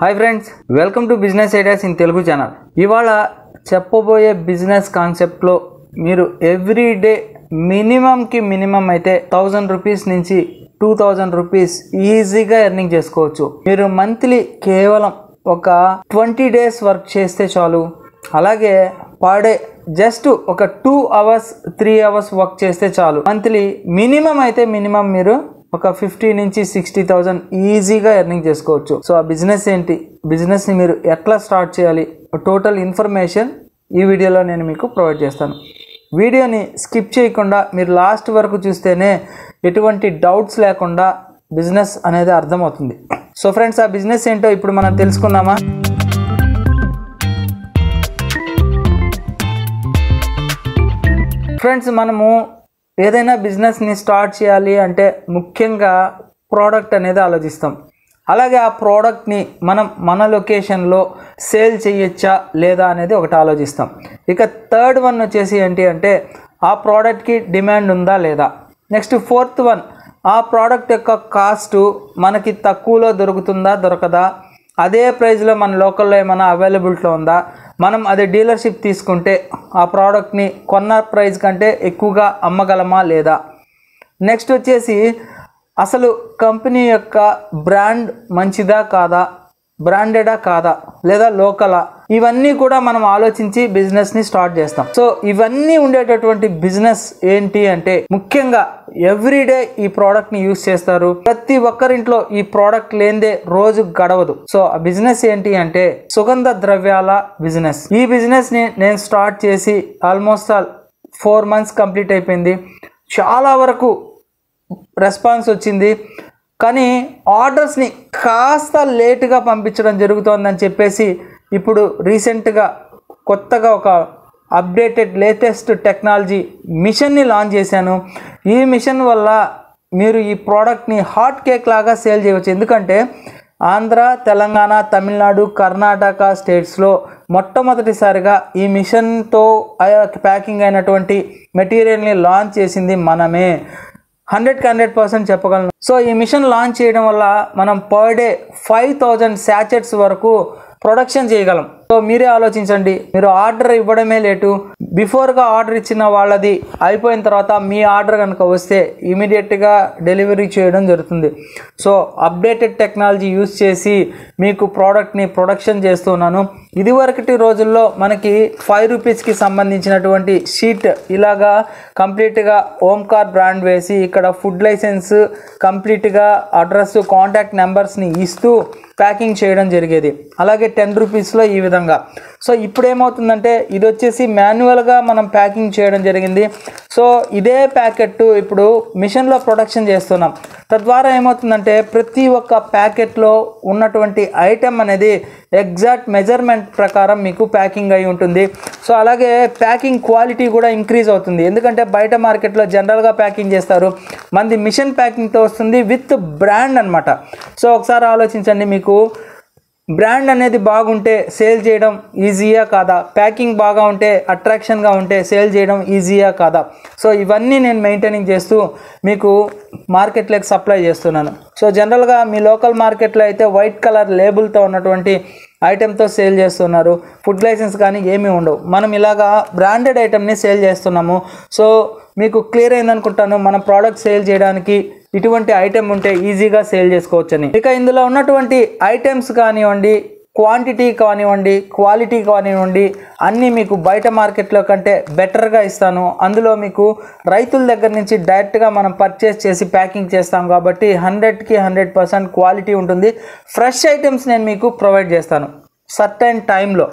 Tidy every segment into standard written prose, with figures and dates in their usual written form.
Hi friends welcome to business ideas in Telugu channel. इवाला चेप्पबोये business concept लो मीरू एवरीडे मिनिमम की मिनिमम अयिते 1000 रुपीस नुंची 2000 रुपीस ईजीगा एर्निंग चेसुकोवच्चु। मीरू मंथली केवलम ओक 20 डेस वर्क चेस्ते चालू, అలాగే పాడే జస్ట్ ఒక 2 అవర్స్ 3 అవర్స్ వర్క్ చేస్తే చాలు, మంత్లీ మినిమం అయితే మినిమం మీరు ఒక 50 నుంచి 60000 ఈజీగా ఎర్నింగ్ చేసుకోవచ్చు। సో ఆ బిజినెస్ ఏంటి, బిజినెస్ ని మీరు ఎట్లా స్టార్ట్ చేయాలి, టోటల్ ఇన్ఫర్మేషన్ ఈ వీడియోలో నేను మీకు ప్రొవైడ్ చేస్తాను। వీడియోని స్కిప్ చేయకుండా మీరు లాస్ట్ వరకు చూస్తేనే ఎటువంటి డౌట్స్ లేకుండా బిజినెస్ అనేది అర్థమవుతుంది। సో ఫ్రెండ్స్ ఆ బిజినెస్ ఏంటో ఇప్పుడు మనం తెలుసుకుందామా। फ्रेंड्स मनमु एदैना बिजनेस नि स्टार्ट चेयाली अंटे मुख्यंगा प्रोडक्ट अनेदी आलोचिस्तां, अलागे आ प्रोडक्ट नि मनम मन लोकेशन लो सेल चेयोच्चा लेदा अनेदी ओकटी आलोचिस्तां। इक थर्ड वन वच्चेसी एंटी अंटे आ प्रोडक्ट की डिमांड उंदा लेदा। नेक्स्ट फोर्थ वन आ प्रोडक्ट योक्क कास्ट मनकी तक्कुवलो दोरुकुतुंदा दोरकदा, అదే ప్రైస్ లో మన లోకల్ లో ఏమన్నా అవైలబిలిటీ ఉందా, మనం అదే డీలర్‌షిప్ తీసుకుంటే ఆ ప్రోడక్ట్ ని కొన్న ప్రైస్ కంటే ఎక్కువగా అమ్మగలమా లేదా। నెక్స్ట్ వచ్చేసి అసలు కంపెనీ యొక్క బ్రాండ్ మంచిదా కాదా, బ్రాండెడా కాదా లేదా లోకలా, ఇవన్నీ కూడా మనం ఆలోచించి బిజినెస్ ని స్టార్ట్ చేస్తాం। సో ఇవన్నీ ఉండేటటువంటి బిజినెస్ ఏంటి అంటే ముఖ్యంగా ఎవ్రీడే ఈ ప్రోడక్ట్ ని యూస్ చేస్తారు, ప్రతి ఒక్కరింట్లో ఈ ప్రోడక్ట్ లేనిదే రోజు గడవదు। సో ఆ బిజినెస్ ఏంటి అంటే సుగంధ ద్రవ్యాల బిజినెస్। ఈ బిజినెస్ ని నేను స్టార్ట్ చేసి ఆల్మోస్ట్ 4 మంత్స్ కంప్లీట్ అయిపోయింది, చాలా వరకు రెస్పాన్స్ వచ్చింది। కానీ ఆర్డర్స్ ని కాస్త లేట్ గా పంపించడం జరుగుతోందని చెప్పేసి ఇప్పుడు రీసెంట్ గా కొత్తగా ఒక అప్డేటెడ్ లేటెస్ట్ టెక్నాలజీ మిషన్ ని లాంచ్ చేశాను। ఈ మిషన్ వల్ల మీరు ఈ ప్రోడక్ట్ ని హాట్ కేక్ లాగా సేల్ చేయవచ్చు, ఎందుకంటే ఆంధ్ర, తెలంగాణ, తమిళనాడు, కర్ణాటక స్టేట్స్ లో మొట్టమొదటిసారిగా ఈ మిషన్ తో ప్యాకింగ్ అయినటువంటి మెటీరియల్ ని లాంచ్ చేసింది మనమే। 100% చెప్పగలను। సో ఈ మిషన్ లాంచ్ చేయడం వల్ల మనం పర్ డే 5000 సాచెట్స్ వరకు ప్రొడక్షన్ చేయగలం। సో మీరే ఆలోచించండి, మీరు ఆర్డర్ ఇవ్వడమే లేటు, బిఫోర్ గా ఆర్డర్ ఇచ్చిన వాళ్ళది అయిపోయిన తర్వాత మీ ఆర్డర్ కనుక వస్తే ఇమిడియట్ గా డెలివరీ చేయడం జరుగుతుంది। సో అప్డేటెడ్ టెక్నాలజీ యూస్ చేసి మీకు ప్రోడక్ట్ ని ప్రొడక్షన్ చేస్తున్నాను। ఇదివరకటి రోజుల్లో మనకి 5 రూపాయస్ కి సంబంధించినటువంటి షీట్ ఇలాగా కంప్లీట్ గా ఓంకార్ బ్రాండ్ వేసి ఇక్కడ ఫుడ్ లైసెన్స్ కంప్లీట్ గా అడ్రస్, కాంటాక్ట్ నంబర్స్ ని ఇస్తూ ప్యాకింగ్ చేయడం జరిగేది, అలాగే 10 రూపాయస్ లో ఈ విధంగా। సో ఇప్పుడు ఏమవుతుందంటే ఇది వచ్చేసి మాన్యువల్ గా మనం ప్యాకింగ్ చేయడం జరిగింది। సో ఇదే ప్యాకెట్ ఇప్పుడు మిషన్ లో ప్రొడక్షన్ చేస్తున్నాం, తద్వారా ఏమవుతుందంటే ప్రతి ఒక్క ప్యాకెట్ లో ఉన్నటువంటి ఐటమ్ అనేది ఎగ్జాక్ట్ మెజర్మెంట్ ప్రకారం మీకు ప్యాకింగ్ అయి ఉంటుంది। సో అలాగే ప్యాకింగ్ క్వాలిటీ కూడా ఇంక్రీజ్ అవుతుంది, ఎందుకంటే బయట మార్కెట్లో జనరల్ గా ప్యాకింగ్ చేస్తారు, మంది మిషన్ ప్యాకింగ్ తో వస్తుంది విత్ బ్రాండ్ అన్నమాట। సో ఒకసారి ఆలోచించండి, మీకు బ్రాండ్ అనేది బాగుంటే సేల్ చేయడం ఈజీయా కాదా, ప్యాకింగ్ బాగా ఉంటే అట్రాక్షన్గా ఉంటే సేల్ చేయడం ఈజీయా కాదా। సో ఇవన్నీ నేను మెయింటైనింగ్ చేస్తూ మీకు మార్కెట్లోకి సప్లై చేస్తున్నాను। సో జనరల్గా మీ లోకల్ మార్కెట్లో అయితే వైట్ కలర్ లేబుల్తో ఉన్నటువంటి ఐటెంతో సేల్ చేస్తున్నారు, ఫుడ్ లైసెన్స్ కానీ ఏమీ ఉండవు, మనం ఇలాగా బ్రాండెడ్ ఐటెంని సేల్ చేస్తున్నాము। సో మీకు క్లియర్ అయిందనుకుంటాను, మన ప్రోడక్ట్ సేల్ చేయడానికి ఇటువంటి ఐటెం ఉంటే ఈజీగా సేల్ చేసుకోవచ్చని। ఇక ఇందులో ఉన్నటువంటి ఐటమ్స్ కానివ్వండి, క్వాంటిటీ కానివ్వండి, క్వాలిటీ కానివ్వండి, అన్నీ మీకు బయట మార్కెట్లో కంటే బెటర్గా ఇస్తాను। అందులో మీకు రైతుల దగ్గర నుంచి డైరెక్ట్గా మనం పర్చేస్ చేసి ప్యాకింగ్ చేస్తాం కాబట్టి 100% క్వాలిటీ ఉంటుంది, ఫ్రెష్ ఐటమ్స్ నేను మీకు ప్రొవైడ్ చేస్తాను సర్టెన్ టైంలో।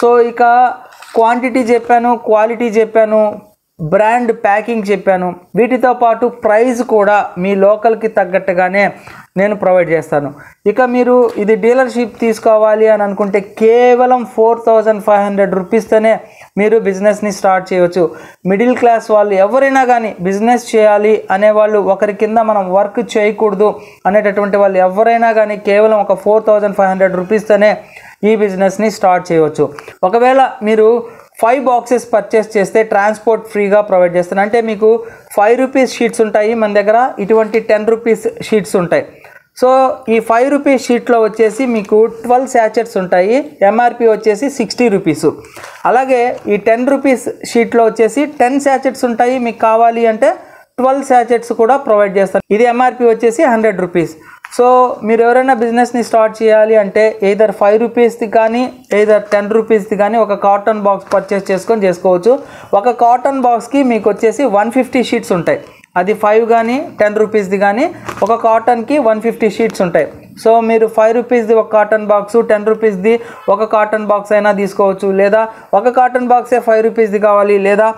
సో ఇక క్వాంటిటీ చెప్పాను, క్వాలిటీ చెప్పాను, బ్రాండ్ ప్యాకింగ్ చెప్పాను, వీటితో పాటు ప్రైస్ కూడా మీ లోకల్కి తగ్గట్టుగానే నేను ప్రొవైడ్ చేస్తాను। ఇక మీరు ఇది డీలర్షిప్ తీసుకోవాలి అని అనుకుంటే కేవలం 4500 రూపీస్తోనే మీరు బిజినెస్ని స్టార్ట్ చేయవచ్చు। మిడిల్ క్లాస్ వాళ్ళు ఎవరైనా కానీ బిజినెస్ చేయాలి అనేవాళ్ళు, ఒకరి కింద మనం వర్క్ చేయకూడదు అనేటటువంటి వాళ్ళు ఎవరైనా కానీ కేవలం ఒక 4500 రూపీస్తోనే ఈ బిజినెస్ని స్టార్ట్ చేయవచ్చు। ఒకవేళ మీరు 5 బాక్సెస్ పర్చేస్ చేస్తే ట్రాన్స్పోర్ట్ ఫ్రీగా ప్రొవైడ్ చేస్తాను, అంటే మీకు 5 రూపీస్ షీట్స్ ఉంటాయి మన దగ్గర, ఇటువంటి 10 రూపీస్ షీట్స్ ఉంటాయి। सो ई 5 रूपी शीट लो वच्चेसी मीकु 12 सैचेट्स उंटाई एमआरपी वच्चेसी 60 रूपीस అలాగే ఈ 10 రూపీస్ షీట్ లో వచ్చేసి 10 సాచెట్స్ ఉంటాయి మీకు కావాలి అంటే 12 సాచెట్స్ కూడా ప్రొవైడ్ చేస్తారు ఇది ఎంఆర్పి వచ్చేసి 100 రూపీస్ సో మీరు ఎవరైనా బిజినెస్ ని స్టార్ట్ చేయాలి అంటే either 5 రూపీస్ ది గాని either 10 రూపీస్ ది గాని ఒక కాటన్ బాక్స్ purchase చేసుకొని చేసుకోవచ్చు ఒక కాటన్ బాక్స్ కి మీకు వచ్చేసి 150 షీట్స్ ఉంటాయి అది 5 గాని 10 రూపీస్ ది గాని ఒక కాటన్ కి 150 షీట్స్ ఉంటాయి సో మీరు 5 రూపాయస్ ది ఒక కాటన్ బాక్స్ 10 రూపాయస్ ది ఒక కాటన్ బాక్స్ అయినా తీసుకోవచ్చు లేదా ఒక కాటన్ బాక్స్ ఏ 5 రూపాయస్ ది కావాలి లేదా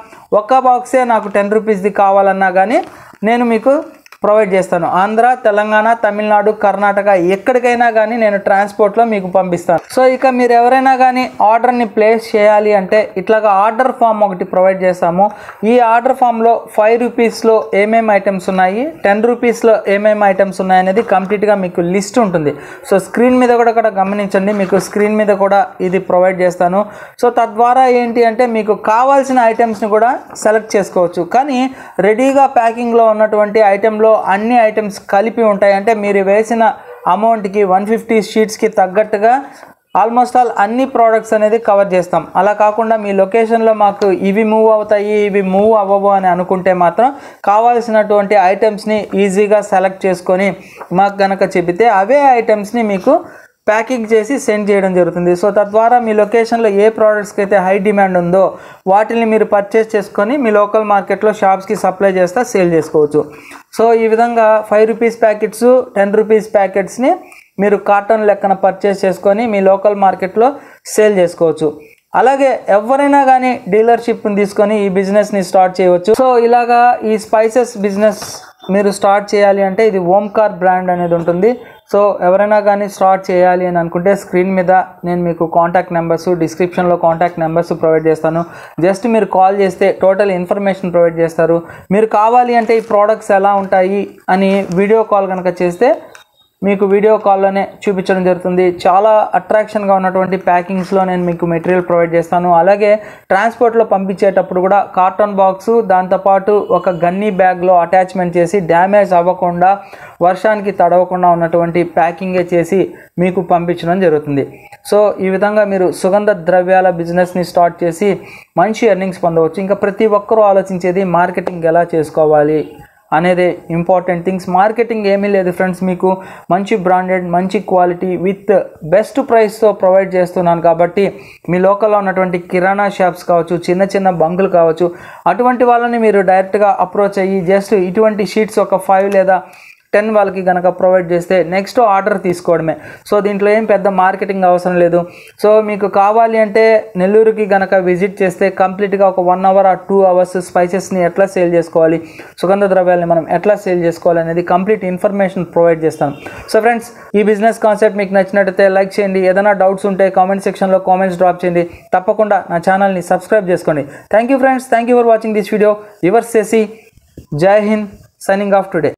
ఒక బాక్స్ ఏ నాకు 10 రూపాయస్ ది కావాలన్నా గానీ నేను మీకు ప్రొవైడ్ చేస్తాను ఆంధ్ర తెలంగాణ తమిళనాడు కర్ణాటక ఎక్కడికైనా గానీ నేను ట్రాన్స్‌పోర్ట్ లో మీకు పంపిస్తాను సో ఇక మీరు ఎవరైనా గానీ ఆర్డర్ ని ప్లేస్ చేయాలి అంటే ఇట్లాగా ఆర్డర్ ఫామ్ ఒకటి ప్రొవైడ్ చేస్తాము ఈ ఆర్డర్ ఫామ్ లో 5 రూపాయస్ లో ఏమేం ఐటమ్స్ ఉన్నాయి 10 రూపాయస్ లో ఏమేం ఐటమ్స్ ఉన్నాయి అనేది కంప్లీట్ గా మీకు లిస్ట్ ఉంటుంది సో స్క్రీన్ మీద కూడా గమనించండి మీకు స్క్రీన్ మీద కూడా ఇది ప్రొవైడ్ చేస్తాను సో తద్వారా ఏంటి అంటే మీకు కావాల్సిన ఐటమ్స్ ని కూడా సెలెక్ట్ చేసుకోవచ్చు కానీ రెడీగా ప్యాకింగ్ లో ఉన్నటువంటి ఐటమ్ లో अन्नी आइटम्स కలిపి ఉంటాయి అంటే మీరు వేసిన అమౌంట్ కి 150 షీట్స్ కి తగ్గట్టుగా ఆల్మోస్ట్ ఆల్ అన్ని ప్రొడక్ట్స్ అనేది కవర్ చేస్తాం అలా కాకుండా మీ లొకేషన్ లో మాకు ఇవి మూవ్ అవుతాయి ఇవి మూవ్ అవ్వవు అని అనుకుంటే మాత్రం కావాల్సినటువంటి ఐటమ్స్ ని ఈజీగా సెలెక్ట్ చేసుకొని మాకు గనక చెబితే అవే ఐటమ్స్ ని మీకు ప్యాకింగ్ చేసి సెండ్ చేయడం జరుగుతుంది సో తద్వారా మీ లొకేషన్ లో ఏ ప్రొడక్ట్స్ కైతే హై డిమాండ్ ఉందో వాటిని మీరు purchase చేసుకొని మీ లోకల్ మార్కెట్ లో షాప్స్ కి సప్లై చేస్తా సేల్ చేసుకోవచ్చు సో ఈ విధంగా 5 రూపాయస్ ప్యాకెట్స్ 10 రూపాయస్ ప్యాకెట్స్ ని మీరు కార్టన్ లెక్కన purchase చేసుకొని మీ లోకల్ మార్కెట్ లో సేల్ చేసుకోవచ్చు అలాగే ఎవరైనా గానీ డీలర్‌షిప్ ని తీసుకొని ఈ బిజినెస్ ని స్టార్ట్ చేయవచ్చు సో ఇలాగా ఈ స్పైసెస్ బిజినెస్ మీరు స్టార్ట్ చేయాలి అంటే ఇది ఓంకార్ బ్రాండ్ అనేది ఉంటుంది సో ఎవరైనా గానీ స్టార్ట్ చేయాలి అని అనుకుంటే స్క్రీన్ మీద నేను మీకు కాంటాక్ట్ నంబర్స్ డిస్క్రిప్షన్ లో కాంటాక్ట్ నంబర్స్ ప్రొవైడ్ చేస్తాను జస్ట్ మీరు కాల్ చేస్తే టోటల్ ఇన్ఫర్మేషన్ ప్రొవైడ్ చేస్తారు మీరు కావాలి అంటే ఈ ప్రొడక్ట్స్ ఎలా ఉంటాయి అని వీడియో కాల్ గనక చేస్తే మీకు వీడియో కాల్ లోనే చూపించడం జరుగుతుంది చాలా అట్రాక్షన్ గా ఉన్నటువంటి ప్యాకింగ్స్ లో నేను మీకు మెటీరియల్ ప్రొవైడ్ చేస్తాను అలాగే ట్రాన్స్‌పోర్ట్ లో పంపించేటప్పుడు కూడా కార్టన్ బాక్స్ దాంతో పాటు ఒక గన్నీ బ్యాగ్ లో అటాచ్మెంట్ చేసి డ్యామేజ్ అవ్వకుండా వర్షానికి తడవకుండా ఉన్నటువంటి ప్యాకింగ్ చేసి మీకు పంపించడం జరుగుతుంది సో ఈ విధంగా మీరు సుగంధ ద్రవ్యాల బిజినెస్ ని స్టార్ట్ చేసి మంచి ఎర్నింగ్స్ పొందవచ్చు ఇంకా ప్రతి ఒక్కరూ ఆలోచించేది మార్కెటింగ్ ఎలా చేసుకోవాలి అనేది ఇంపార్టెంట్ థింగ్స్ మార్కెటింగ్ ఏమీ లేదు ఫ్రెండ్స్ మీకు మంచి బ్రాండెడ్ మంచి క్వాలిటీ విత్ బెస్ట్ ప్రైస్ తో ప్రొవైడ్ చేస్తున్నాను కాబట్టి మీ లోకల్ లో ఉన్నటువంటి కిరాణా షాప్స్ కావచ్చు చిన్న చిన్న బంకులు కావచ్చు అటువంటి వాళ్ళని మీరు డైరెక్ట్ గా అప్రోచ్ అయ్యి జస్ట్ ఇటువంటి షీట్స్ ఒక 5 లేదా 10 వాళ్ళకి గనక ప్రొవైడ్ చేస్తే నెక్స్ట్ ఆర్డర్ తీసుకోవడమే సో దీంట్లో ఏం పెద్ద మార్కెటింగ్ అవసరం లేదు సో మీకు కావాలి అంటే నెల్లూరుకి గనక విజిట్ చేస్తే కంప్లీట్ గా ఒక 1 అవర్ ఆ 2 అవర్స్ స్పైసెస్ ని ఎట్లా సేల్ చేసుకోవాలి సుగంధ ద్రవ్యాలను మనం ఎట్లా సేల్ చేసుకోవాలి అనేది కంప్లీట్ ఇన్ఫర్మేషన్ ప్రొవైడ్ చేస్తాను సో ఫ్రెండ్స్ ఈ బిజినెస్ కాన్సెప్ట్ మీకు నచ్చినట్లయితే లైక్ చేయండి ఏదైనా డౌట్స్ ఉంటే కామెంట్ సెక్షన్ లో కామెంట్స్ డ్రాప్ చేయండి తప్పకుండా నా ఛానల్ ని సబ్స్క్రైబ్ చేసుకోండి thank you friends thank you for watching this video yours చేసి జై హింద్ సైనింగ్ ఆఫ్ టుడే